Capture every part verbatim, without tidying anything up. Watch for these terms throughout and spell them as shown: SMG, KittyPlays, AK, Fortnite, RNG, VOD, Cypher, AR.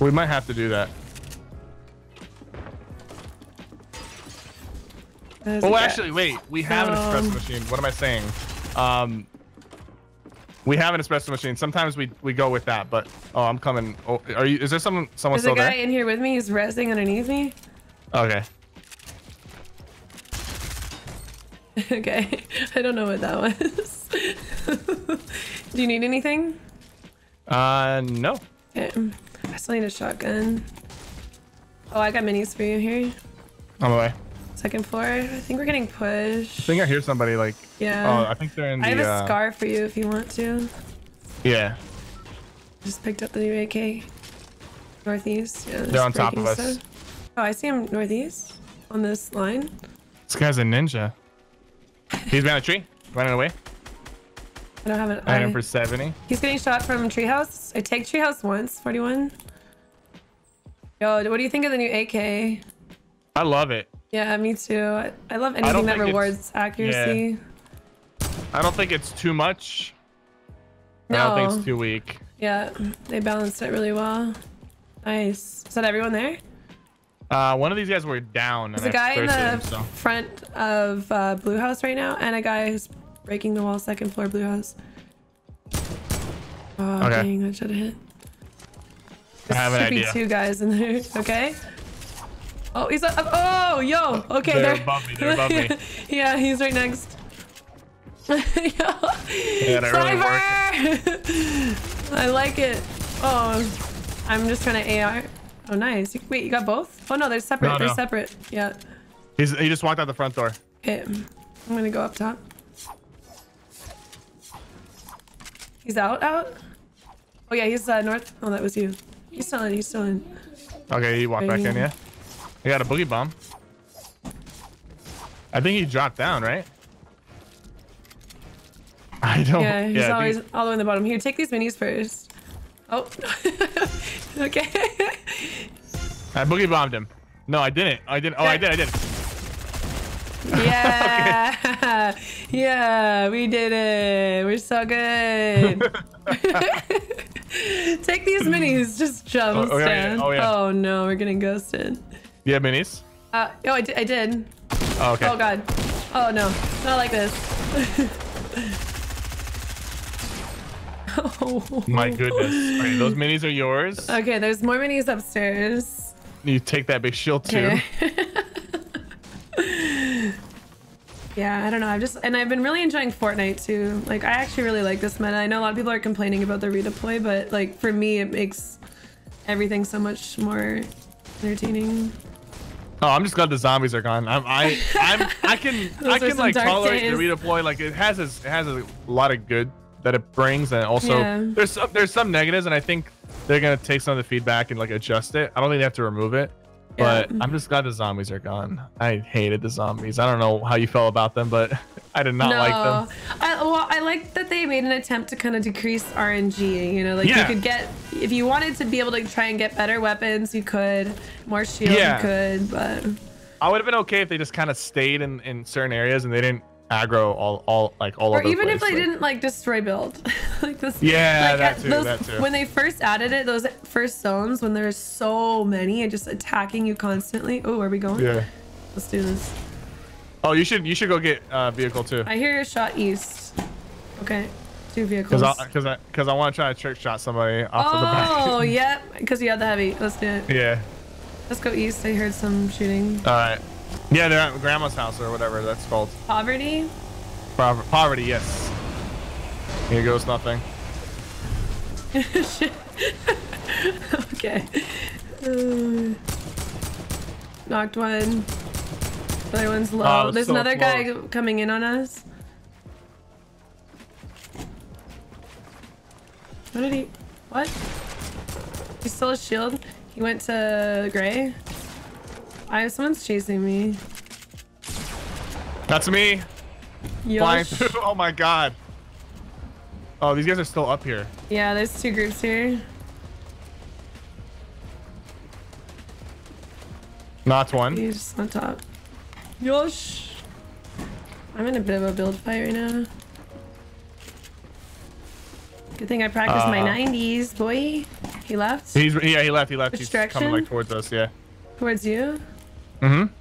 We might have to do that. Well, actually, wait. We have um, an espresso machine. What am I saying? Um, we have an espresso machine. Sometimes we we go with that. But oh, I'm coming. Oh, are you? Is there someone? Someone still there? There's a guy in here with me. He's resting underneath me. Okay. Okay. I don't know what that was. Do you need anything? Uh, no. Okay. I still need a shotgun. Oh, I got minis for you here. On the way. Second floor. I think we're getting pushed. I think I hear somebody like. Yeah. Oh, I think they're in the. I have a uh, scar for you if you want to. Yeah. Just picked up the new A K. Northeast. Yeah, they're on top of us. Stuff. Oh, I see him northeast on this line. This guy's a ninja. He's behind a tree, running away. I don't have an eye. I hit him for seventy. He's getting shot from treehouse. I take treehouse once. forty-one. Yo, what do you think of the new A K? I love it. Yeah, me too. I, I love anything that rewards accuracy. Yeah. I don't think it's too much. No. I don't think it's too weak. Yeah, they balanced it really well. Nice. Is that everyone there? Uh, one of these guys were down. There's a guy in the front of uh, Blue House right now, and a guy who's breaking the wall, second floor Blue House. Oh, okay. Dang, I should have hit. I have an idea. There should be two guys in there. Okay. Oh, he's up. Oh, yo. Okay. They're, they're above me. They're above me. Yeah, he's right next. Yo. Yeah, Cypher! Really I like it. Oh, I'm just trying to A R. Oh, nice. Wait, you got both? Oh, no, they're separate. No, they're no. separate. Yeah. He's, he just walked out the front door. Okay. I'm going to go up top. He's out, out. Oh, yeah, he's uh, north. Oh, that was you. He's still in. He's still in. Okay, he walked right back in, in yeah. He got a boogie bomb. I think he dropped down, right? I don't. Yeah, he's yeah, always all the way in the bottom. Here, take these minis first. Oh. Okay. I boogie bombed him. No, I didn't. I didn't. Oh, I did. I did. Yeah. Okay. Yeah, we did it. We're so good. Take these minis. Just jump, oh, Stan. Yeah, yeah. Oh, yeah. Oh no, we're getting ghosted. You have minis? Uh, oh, I did. I did. Oh, okay. Oh, God. Oh, no. Not like this. Oh. My goodness. Right, those minis are yours. Okay, there's more minis upstairs. You take that big shield, too. Okay. Yeah, I don't know. I've just, and I've been really enjoying Fortnite, too. Like, I actually really like this meta. I know a lot of people are complaining about the redeploy, but, like, for me, it makes everything so much more entertaining. Oh, I'm just glad the zombies are gone. I'm, I, I'm, I can, I can like tolerate days. The redeploy. Like it has, a, it has a lot of good that it brings, and also yeah. there's some, there's some negatives, and I think they're gonna take some of the feedback and like adjust it. I don't think they have to remove it, but yeah. I'm just glad the zombies are gone. I hated the zombies. I don't know how you felt about them, but I did not no. like them. I, well, I like that they made an attempt to kind of decrease R N G. You know, like yeah. you could get, if you wanted to be able to try and get better weapons, you could. More shield, yeah. you could. But I would have been okay if they just kind of stayed in in certain areas and they didn't aggro all all like all over the place. Or even if they like, didn't like destroy build, like this. Yeah, like, that, too, those, that too. When they first added it, those first zones when there's so many and just attacking you constantly. Oh, are we going? Yeah. Let's do this. Oh, you should you should go get uh, vehicle too. I hear a shot east. Okay, two vehicles. Cause I cause I cause I want to try to trick shot somebody off oh, of the back. Oh yep, cause you had the heavy. Let's do it. Yeah. Let's go east. I heard some shooting. All right. Yeah, they're at grandma's house or whatever that's called. Poverty. Pro poverty. Yes. Here goes nothing. Okay. Uh, knocked one. The other one's low. Oh, there's so another close. Guy coming in on us. What did he? What? He stole a shield. He went to gray. I someone's chasing me. That's me. Flying through. Oh my god. Oh, these guys are still up here. Yeah, there's two groups here. Knocked one. He's just on top. Yosh! I'm in a bit of a build fight right now. Good thing I practiced uh, my nineties, boy. He left? He's, yeah, he left. He left. He's coming like towards us. Yeah. Towards you? Mm-hmm.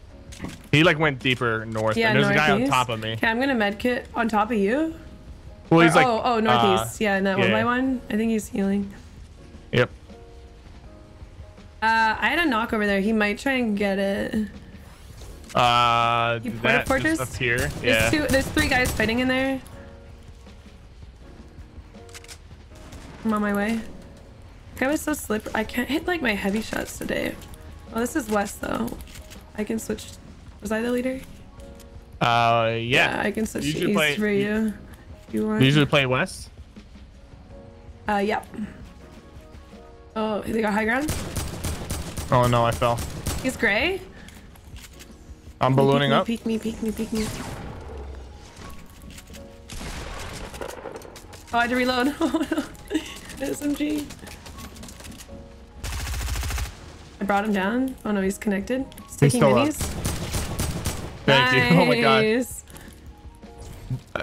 He like went deeper north. Yeah, and there's northeast. A guy on top of me. Okay, I'm going to medkit on top of you. Well, or, he's like, oh, oh, northeast. Uh, yeah, in that yeah, one by one. I think he's healing. Yep. Uh, I had a knock over there. He might try and get it. Uh, you that just up here. There's yeah. Two, there's three guys fighting in there. I'm on my way. I was so slippery. I can't hit like my heavy shots today. Oh, this is west though. I can switch. Was I the leader? Uh, yeah. Yeah, I can switch you to east play, for you. You, if you want. You usually play west? Uh, yep. Yeah. Oh, they got high ground? Oh no, I fell. He's gray? I'm ballooning up. Peek me, peek me, peek me. Oh, I had to reload. Oh no. S M G. I brought him down. Oh no, he's connected. He's taking minis. Thank nice. You. Oh my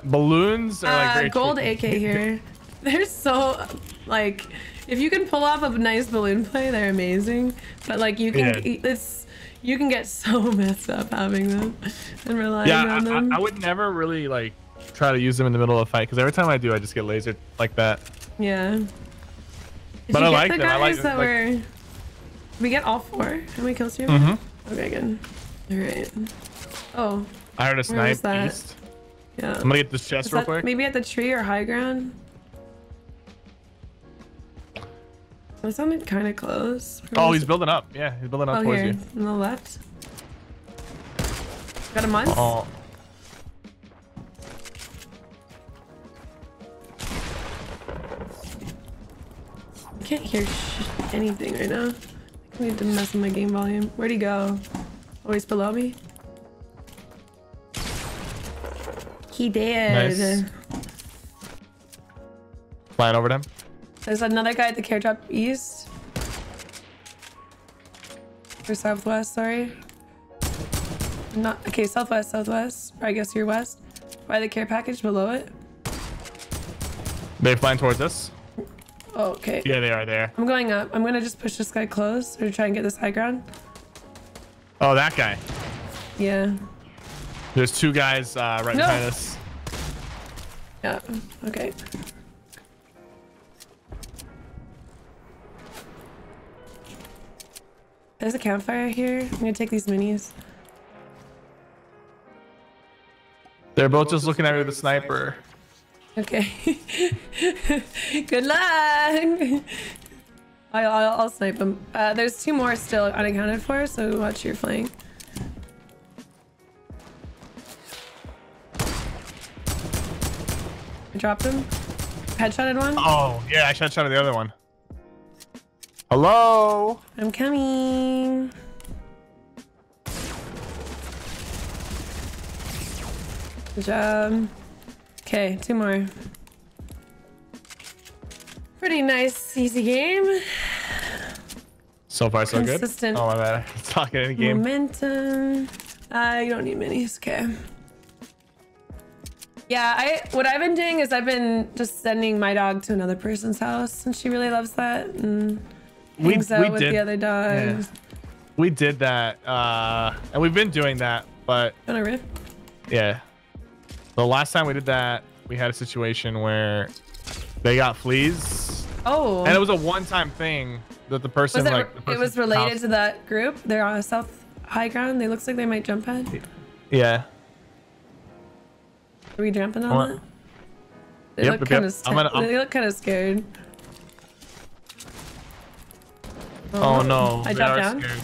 god. Balloons are like uh, great gold A K here. They're so like, if you can pull off a nice balloon play, they're amazing. But like you can, yeah. it's you can get so messed up having them and relying yeah, on I, them. I, I would never really like try to use them in the middle of a fight because every time I do, I just get lasered like that. Yeah. Did but I like, the guys I like them. I like them. We get all four. How many kills do you have? Mm-hmm. Okay, good. All right. Oh. I heard a snipe east. Yeah. I'm gonna get this chest real quick. Maybe at the tree or high ground. That sounded kind of close. Oh, he's building up. Yeah, he's building up towards you. On the left. Got a month. Oh. I can't hear sh anything right now. I need to mess with my game volume. Where'd he go? Always below me. He did. Nice. Flying over to him. There's another guy at the care drop east. Or southwest, sorry. Not okay, southwest, southwest. Or I guess you're west. By the care package below it. They're flying towards us. Oh, okay. Yeah, they are there. I'm going up. I'm going to just push this guy close or try and get this high ground. Oh, that guy. Yeah. There's two guys uh, right no. behind us. Yeah. Okay. There's a campfire here. I'm going to take these minis. They're both just looking at me with a sniper. Okay. Good luck. I'll, I'll, I'll snipe them. Uh, there's two more still unaccounted for, so watch your flank. I dropped him. Headshotted one. Oh yeah, I headshotted the other one. Hello. I'm coming. Good job. Okay, two more. Pretty nice, easy game. So far, so consistent. Good. Oh my bad. It's not good in the game. Momentum. Uh, you don't need minis. Okay. Yeah, I. What I've been doing is I've been just sending my dog to another person's house, and she really loves that. And we, hangs out we with did, the other dogs. Yeah. We did that, uh, and we've been doing that, but. You wanna rip? Yeah. The last time we did that, we had a situation where they got fleas. Oh. And it was a one-time thing that the person was it, like. The person it was related house. To that group. They're on a south high ground. They looks like they might jump head. Yeah. Are we jumping on want, that? They yep, look yep, kind of. Yep. They look kind of scared. Oh, oh no! I dropped down. Scared.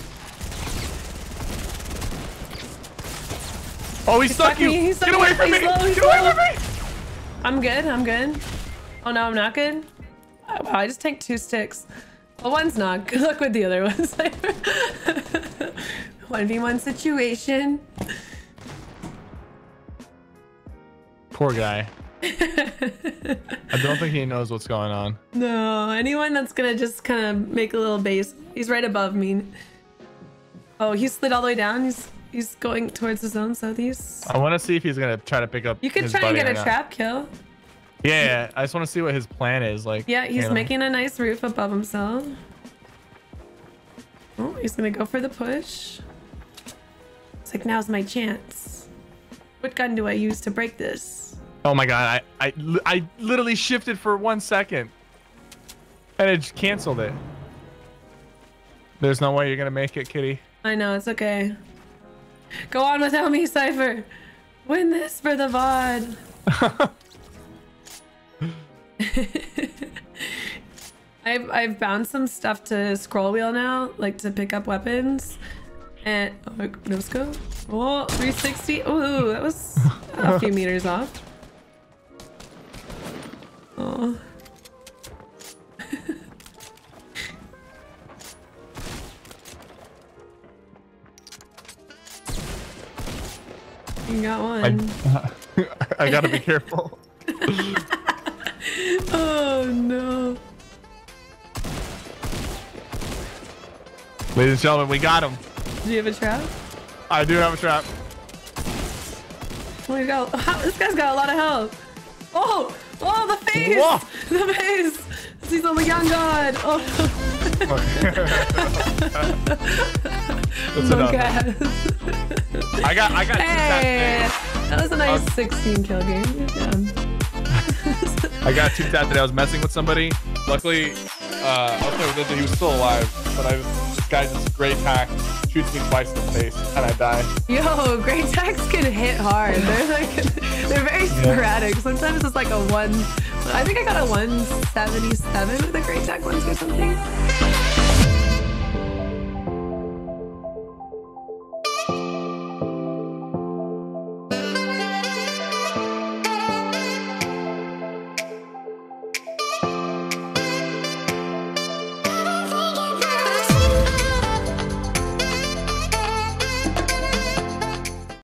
Oh, he stuck you! He stuck Get away from me! Low, Get away low. From me! I'm good, I'm good. Oh no, I'm not good. Oh, wow, I just tanked two sticks. Well, one's not. Good luck with the other ones. one v one situation. Poor guy. I don't think he knows what's going on. No, anyone that's gonna just kind of make a little base. He's right above me. Oh, he slid all the way down. He's He's going towards the zone southeast. I want to see if he's going to try to pick up. You could try and get a trap kill. Yeah, I just want to see what his plan is. Like, yeah, he's making a nice roof above himself. Oh, he's gonna go for the push. It's like, now's my chance. What gun do I use to break this? Oh my god, I, I, I literally shifted for one second. And it canceled it. There's no way you're gonna make it, Kitty. I know, it's okay. Go on without me, Cypher. Win this for the V O D. I've, I've bound some stuff to scroll wheel now, like to pick up weapons. And oh, no scope. Oh, three sixty. Oh, that was a few meters off. Oh. You got one. I, uh, I gotta be careful. Oh no. Ladies and gentlemen, we got him. Do you have a trap? I do have a trap. Oh my god. This guy's got a lot of health. Oh! Oh, the face! Whoa. The face! He's only young god. Oh. That's enough. I got I got hey, that was a nice uh, sixteen kill game. Yeah. I got two tapped today. I was messing with somebody. Luckily, uh I was playing with him, he was still alive, but I was, this guy just great hack shoots me twice in the face and I die. Yo, great hacks can hit hard. They're like they're very sporadic. Yeah. Sometimes it's like a one. I think I got a one seventy-seven with a great tech lens or something.